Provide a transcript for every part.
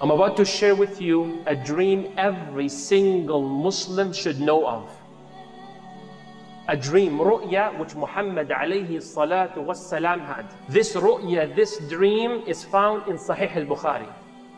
I'm about to share with you a dream every single Muslim should know of. A dream, ru'ya, which Muhammad alayhi salatu wassalam had. This ru'ya, this dream is found in Sahih al-Bukhari.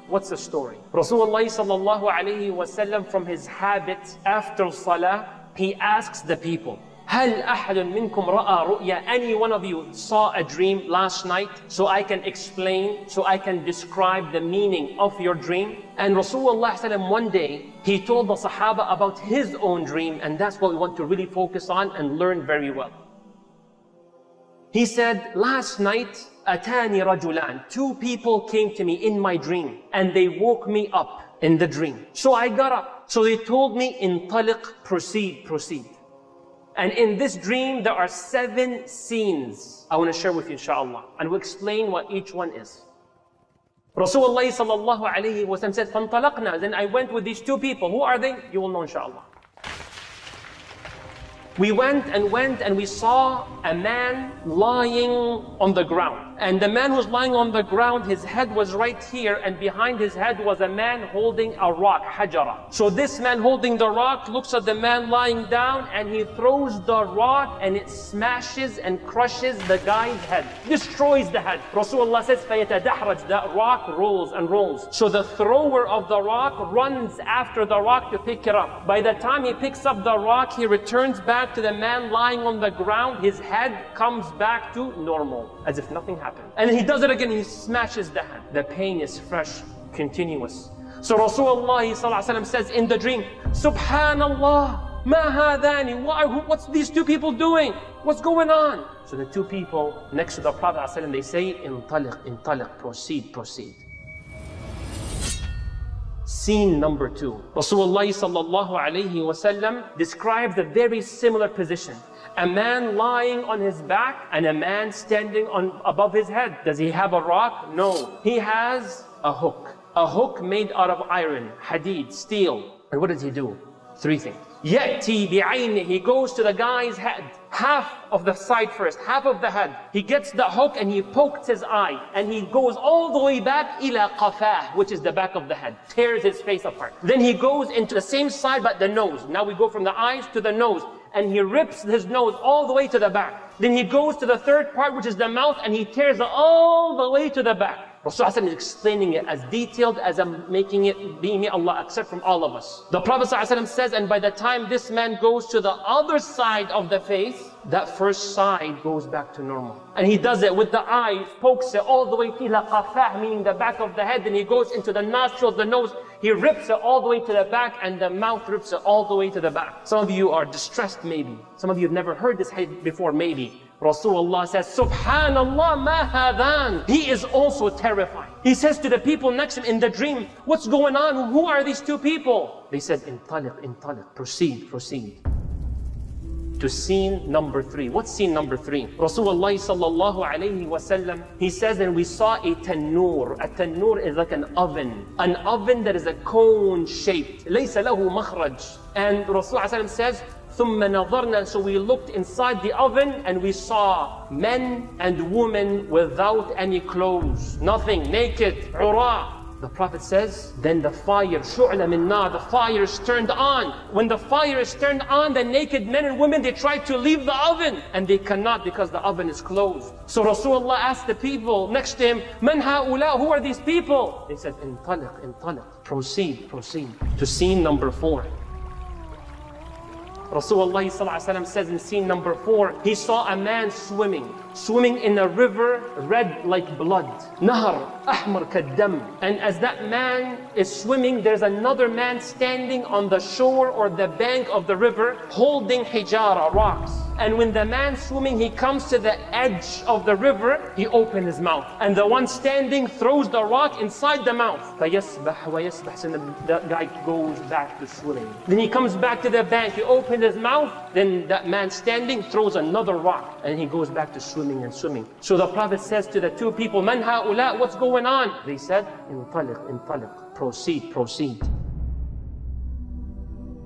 What's the story? Rasulullah sallallahu alayhi wasallam, from his habit after salah, he asks the people, هل أحد منكم رأى رؤيا? Any one of you saw a dream last night? So I can explain, so I can describe the meaning of your dream. And Rasulullah sallallahu alayhi wasallam, one day, he told the Sahaba about his own dream, and that's what we want to really focus on and learn very well. He said, last night, Atani Rajulan, two people came to me in my dream, and they woke me up in the dream. So I got up. So they told me, Intaliq, proceed, proceed. And in this dream, there are 7 scenes I want to share with you, inshallah. And we'll explain what each one is. Rasulullah sallallahu alayhi wa sallam said, فَانْطَلَقْنَا. Then I went with these two people. Who are they? You will know, inshallah. We went and we saw a man lying on the ground. And the man who was lying on the ground, his head was right here, and behind his head was a man holding a rock, hajara. So this man holding the rock looks at the man lying down, and he throws the rock, and it smashes and crushes the guy's head, destroys the head. Rasulullah says, فَيَتَدَحْرَجْ. That rock rolls and rolls. So the thrower of the rock runs after the rock to pick it up. By the time he picks up the rock, he returns back to the man lying on the ground. His head comes back to normal, as if nothing happened. And he does it again, he smashes the head. The pain is fresh, continuous. So Rasulullah says in the dream, Subhanallah, ma hadhani, what's these two people doing? What's going on? So the two people next to the Prophet, they say, Intaliq, intaliq, proceed, proceed. Scene number 2. Rasulullah sallallahu alayhi wa sallam describes a very similar position. A man lying on his back and a man standing on above his head. Does he have a rock? No. He has a hook. A hook made out of iron, hadid, steel. And what does he do? 3 things. Ya'ti bi'ayni. He goes to the guy's head. Half of the side first, half of the head. He gets the hook and he pokes his eye, and he goes all the way back ila qafah, which is the back of the head, tears his face apart. Then he goes into the same side but the nose. Now we go from the eyes to the nose, and he rips his nose all the way to the back. Then he goes to the third part, which is the mouth, and he tears all the way to the back. Rasulullah is explaining it as detailed as I'm making it, being may Allah accept from all of us. The Prophet says, and by the time this man goes to the other side of the face, that first side goes back to normal. And he does it with the eye, pokes it all the way to la qafah, meaning the back of the head. Then he goes into the nostrils, the nose, he rips it all the way to the back, and the mouth rips it all the way to the back. Some of you are distressed, maybe. Some of you have never heard this hadith before, maybe. Rasulullah says, Subhanallah, ma hadhan. He is also terrified. He says to the people next to him in the dream, what's going on? Who are these two people? They said, Intaliq, intaliq, proceed, proceed. To scene number 3. What's scene number 3? Rasulullah sallallahu alayhi wa sallam, he says, and we saw a tanur. A tanur is like an oven. An oven that is a cone shaped. لَيْسَ لَهُ مَخْرَج. And Rasulullah says, ثُمَّ نَظَرْنَا. So we looked inside the oven and we saw men and women without any clothes. Nothing, naked, عُرَاء. The Prophet says, then the fire, shu'la min nar, the fire is turned on. When the fire is turned on, the naked men and women, they try to leave the oven, and they cannot because the oven is closed. So Rasulullah asked the people next to him, man ha'ula, who are these people? They said, intaliq, intaliq, proceed, proceed. To scene number 4. Rasulullah sallallahu alayhi wa sallam says in scene number 4, he saw a man swimming in a river red like blood. Nahar ahmar kaddam. And as that man is swimming, there's another man standing on the shore or the bank of the river holding hijara, rocks. And when the man swimming, he comes to the edge of the river, he opens his mouth. And the one standing throws the rock inside the mouth. فَيَسْبَحْ وَيَسْبَحْ. And the guy goes back to swimming. Then he comes back to the bank, he opens his mouth, then that man standing throws another rock, and he goes back to swimming and swimming. So the Prophet says to the two people, مَنْ هَؤُلَاء? What's going on? They said, انطلق, انطلق, proceed, proceed.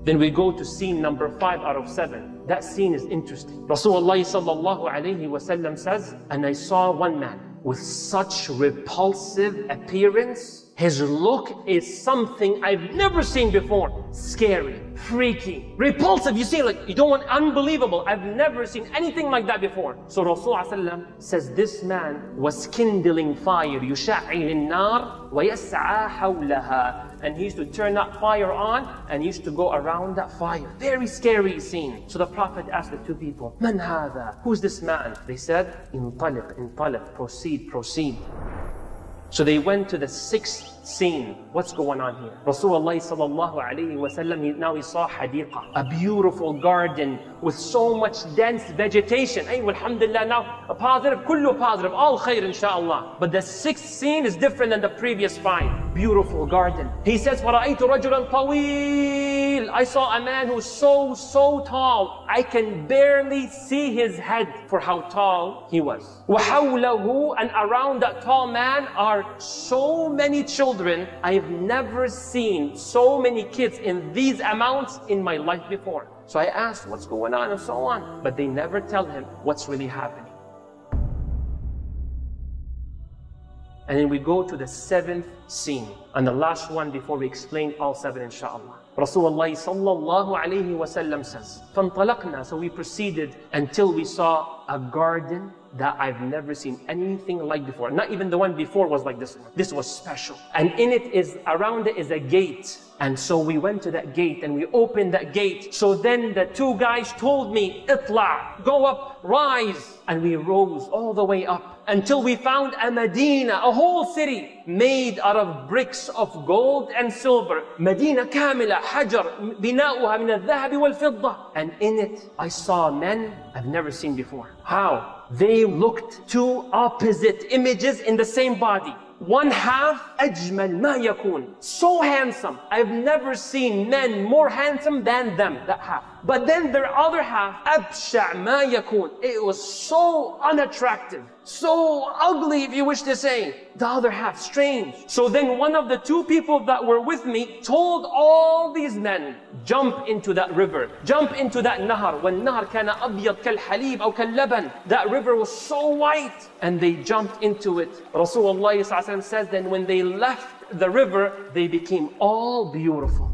Then we go to scene number 5 out of 7. That scene is interesting. Rasulullah sallallahu alayhi wa sallam says, and I saw one man with such repulsive appearance His look is something I've never seen before. Scary, freaky, repulsive. You see, like, you don't want unbelievable. I've never seen anything like that before. So Rasulullah ﷺ says, this man was kindling fire. يُشَعِّلِ النَّارِ وَيَسْعَى حَوْلَهَا. And he used to turn that fire on and he used to go around that fire. Very scary scene. So the Prophet asked the two people, مَنْ هَذَا? Who's this man? They said, انطلق, انطلق, proceed, proceed. So they went to the sixth scene. What's going on here? Rasulullah sallallahu alayhi wa sallam, now he saw hadiqa, a beautiful garden with so much dense vegetation. Ay, alhamdulillah, now a positive, kullu positive, all khair inshaAllah. But the sixth scene is different than the previous five. Beautiful garden. He says, فَرَأَيْتُ رَجُلًا طَوِيلًا. I saw a man who's so tall, I can barely see his head for how tall he was. وَحَوْلَهُ, and around that tall man are so many children. I have never seen so many kids in these amounts in my life before. So I asked, what's going on, and so on, but they never tell him what's really happening. And then we go to the seventh scene, and the last one before we explain all seven inshallah. Rasulullah sallallahu alayhi wa sallam says, فَانْطَلَقْنَا. So we proceeded until we saw a garden that I've never seen anything like before. Not even the one before was like this one. This was special. And in it is, around it is a gate. And so we went to that gate and we opened that gate. So then the two guys told me, itla, go up, rise. And we rose all the way up until we found a Medina, a whole city made out of bricks of gold and silver. Medina kamila, hajar, bina'uha min al-dhahabi wal-fidda. And in it, I saw men I've never seen before. How? They looked two opposite images in the same body. One half, أجمل ما يكون, so handsome. I've never seen men more handsome than them, that half. But then their other half, أبشع ما يكون. It was so unattractive, so ugly, if you wish to say. The other half, strange. So then one of the two people that were with me told all these men, jump into that river, jump into that nahar. وَالنَّهَرْ كَانَ أَبْيَضْ كَالْحَلِيبِ أَوْ كَاللَّبَنِ. That river was so white, and they jumped into it. Rasulullah says, then when they left the river, they became all beautiful.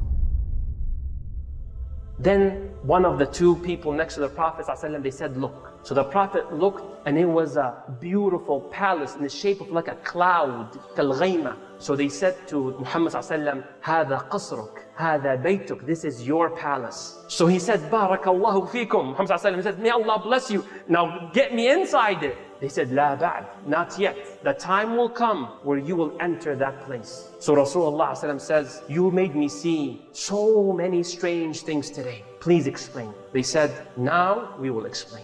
Then one of the two people next to the Prophet ﷺ, they said, look. So the Prophet looked, and it was a beautiful palace in the shape of like a cloud, كالغيمة. So they said to Muhammad ﷺ, هذا قصرك, هذا بيتك, this is your palace. So he said, بارك الله فيكم. Muhammad ﷺ said, may Allah bless you. Now get me inside it. They said, La ba'd, not yet. The time will come where you will enter that place. So Rasulullah says, you made me see so many strange things today. Please explain. They said, now we will explain.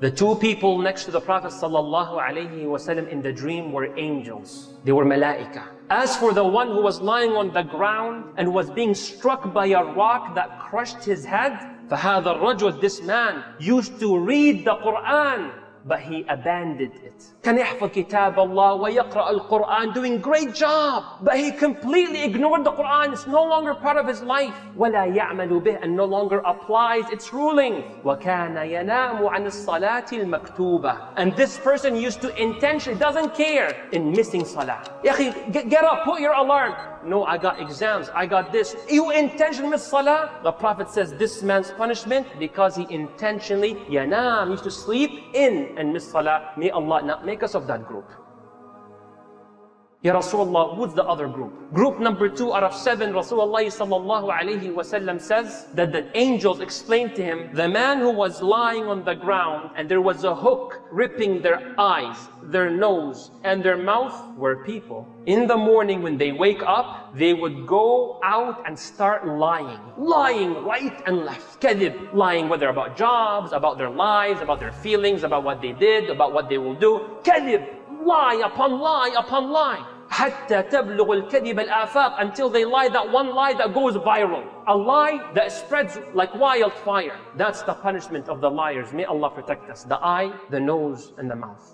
The two people next to the Prophet ﷺ in the dream were angels. They were malaika. As for the one who was lying on the ground and was being struck by a rock that crushed his head, فَهَذَا الرَّجُلُ, this man used to read the Quran, but he abandoned it. كان يحفظ كتاب الله ويقرأ القرآن, doing great job, but he completely ignored the Quran. It's no longer part of his life. ولا يعمل به, and no longer applies its ruling. وكان ينام عن الصلاة المكتوبة, and this person used to intentionally, doesn't care, in missing salah. يا أخي, get up, put your alarm. No, I got exams, I got this. You intentionally miss salah. The Prophet says this man's punishment because he intentionally yanam, used to sleep in and miss salah. May Allah not make us of that group. Ya Rasulullah, who's the other group? Group number two out of seven. Rasulullah sallallahu alayhi wa sallam says that the angels explained to him, the man who was lying on the ground and there was a hook ripping their eyes, their nose, and their mouth were people. In the morning when they wake up, they would go out and start lying. Lying right and left. Kadib, lying whether about jobs, about their lives, about their feelings, about what they did, about what they will do. Kadib, lie upon lie upon lie. حتى تبلغ الكذب الآفاق, until they lie that one lie that goes viral. A lie that spreads like wildfire. That's the punishment of the liars. May Allah protect us. The eye, the nose, and the mouth.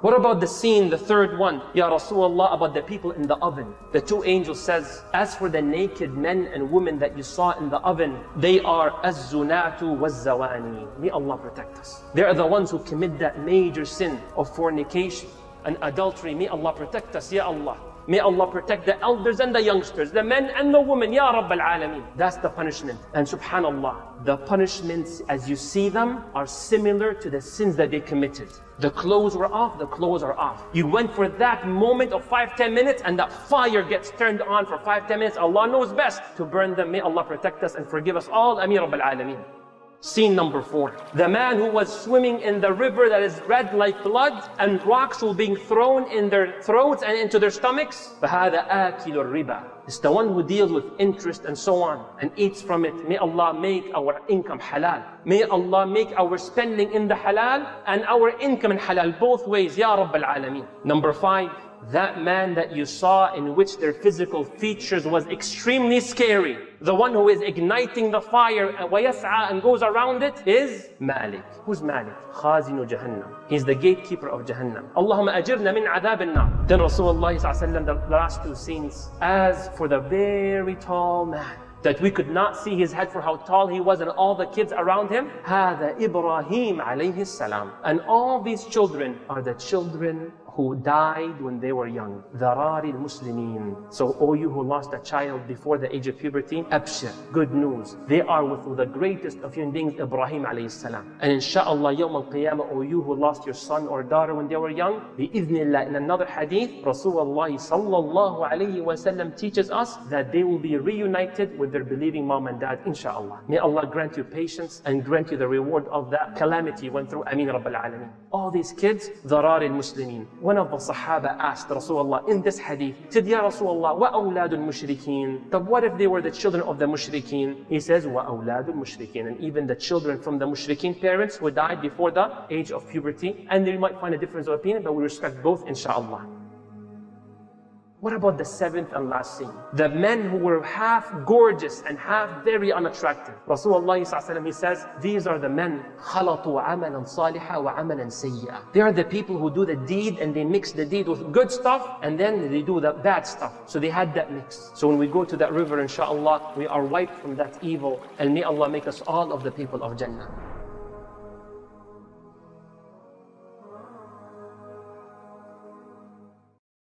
What about the scene, the third one? Ya Rasulullah, about the people in the oven. The two angels says, as for the naked men and women that you saw in the oven, they are az-zunatu waz-zawani. May Allah protect us. They are the ones who commit that major sin of fornication and adultery. May Allah protect us, Ya Allah. May Allah protect the elders and the youngsters, the men and the women, Ya Rabbal Alameen. That's the punishment. And subhanAllah, the punishments as you see them are similar to the sins that they committed. The clothes were off, the clothes are off. You went for that moment of 5-10 minutes and that fire gets turned on for 5-10 minutes. Allah knows best to burn them. May Allah protect us and forgive us all. Ameen Rabbal Alameen. Scene number 4. The man who was swimming in the river that is red like blood, and rocks were being thrown in their throats and into their stomachs. فَهَذَا آكِلُ الرِّبَى. It's the one who deals with interest and so on and eats from it. May Allah make our income halal. May Allah make our spending in the halal and our income in halal both ways. Ya Rabbal Alameen. Number 5, that man that you saw in which their physical features was extremely scary. The one who is igniting the fire and goes around it is Malik. Who's Malik? Khazinu Jahannam. He's the gatekeeper of Jahannam. Allahumma ajirna min adab al-nar. Then Rasulullah ﷺ, the last 2 scenes, as for the very tall man, that we could not see his head for how tall he was and all the kids around him. هذا Ibrahim alayhi salam. And all these children are the children who died when they were young. Zararil Muslimin. So all you who lost a child before the age of puberty, abshir, good news. They are with the greatest of human beings, Ibrahim alayhi salam. And inshaAllah, yawm al-qiyamah, all you who lost your son or daughter when they were young, bi'idhnillah, in another hadith, Rasulullah sallallahu alayhi wa sallam teaches us that they will be reunited with their believing mom and dad, inshaAllah. May Allah grant you patience and grant you the reward of that calamity went through. Ameen Rabbil Alameen. All these kids, Zararil Muslimin. One of the Sahaba asked Rasulullah in this hadith, said, Ya Rasulullah, wa awladul mushrikeen? But what if they were the children of the mushrikeen? He says, wa awladul mushrikeen. And even the children from the mushrikeen parents who died before the age of puberty. And they might find a difference of opinion, but we respect both, inshallah. What about the 7th and last scene? The men who were half gorgeous and half very unattractive. Rasulullah, he says, these are the men, خَلَطُوا عَمَلًا صَالِحًا وَعَمَلًا سَيِّئًا. They are the people who do the deed and they mix the deed with good stuff and then they do the bad stuff. So they had that mix. So when we go to that river, inshallah, we are wiped from that evil. And may Allah make us all of the people of Jannah.